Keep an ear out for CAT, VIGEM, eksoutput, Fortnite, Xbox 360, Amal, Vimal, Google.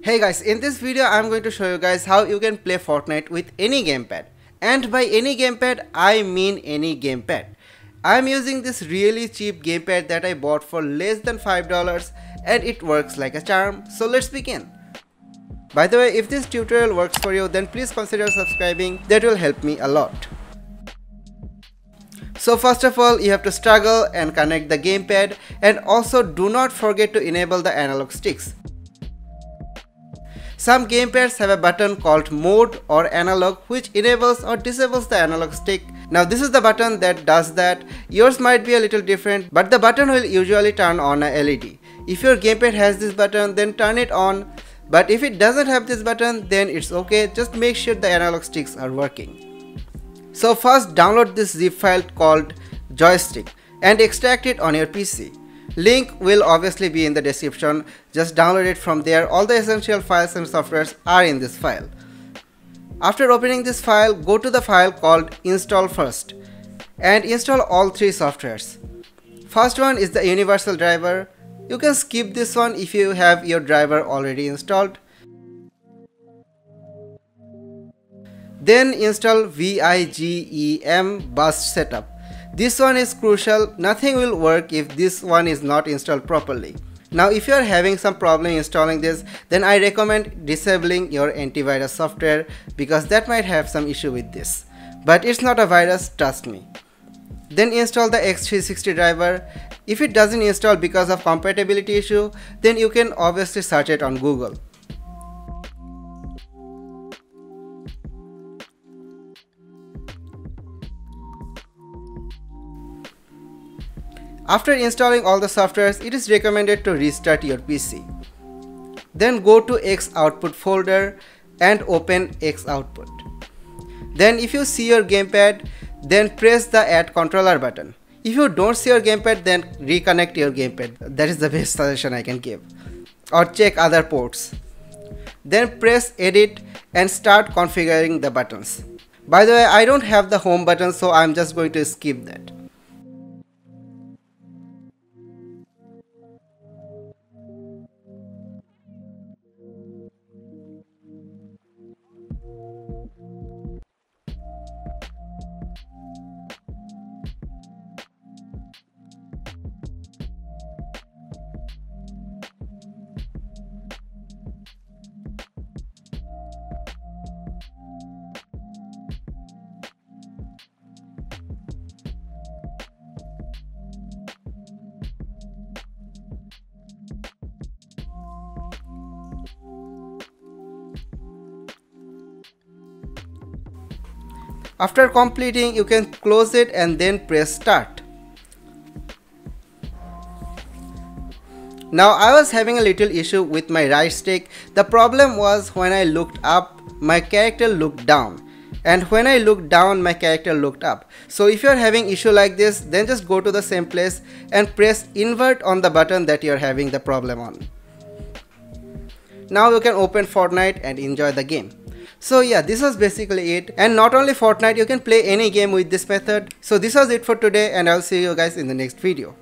Hey guys, in this video I'm going to show you guys how you can play Fortnite with any gamepad, and by any gamepad I mean any gamepad. I'm using this really cheap gamepad that I bought for less than $5 and it works like a charm, so let's begin. By the way, if this tutorial works for you then please consider subscribing, that will help me a lot. So first of all, you have to struggle and connect the gamepad, and also do not forget to enable the analog sticks. Some gamepads have a button called mode or analog which enables or disables the analog stick. Now this is the button that does that. Yours might be a little different, but the button will usually turn on a LED. If your gamepad has this button then turn it on, but if it doesn't have this button then it's okay, just make sure the analog sticks are working. So first download this zip file called joystick and extract it on your PC. Link will obviously be in the description, just download it from there. All the essential files and softwares are in this file. After opening this file, go to the file called install first and install all three softwares. First one is the universal driver. You can skip this one if you have your driver already installed. Then install VIGEM bus setup. This one is crucial, nothing will work if this one is not installed properly. Now if you are having some problem installing this, then I recommend disabling your antivirus software because that might have some issue with this. But it's not a virus, trust me. Then install the Xbox 360 driver. If it doesn't install because of compatibility issue, then you can obviously search it on Google. After installing all the softwares, it is recommended to restart your PC. Then go to eksoutput folder and open eksoutput. Then if you see your gamepad, then press the add controller button. If you don't see your gamepad, then reconnect your gamepad. That is the best suggestion I can give. Or check other ports. Then press edit and start configuring the buttons. By the way, I don't have the home button, so I'm just going to skip that. After completing, you can close it and then press start. Now I was having a little issue with my right stick. The problem was when I looked up, my character looked down, and when I looked down, my character looked up. So if you are having issue like this, then just go to the same place and press invert on the button that you are having the problem on. Now you can open Fortnite and enjoy the game. So yeah, this was basically it, and not only Fortnite, you can play any game with this method. So this was it for today, and I'll see you guys in the next video.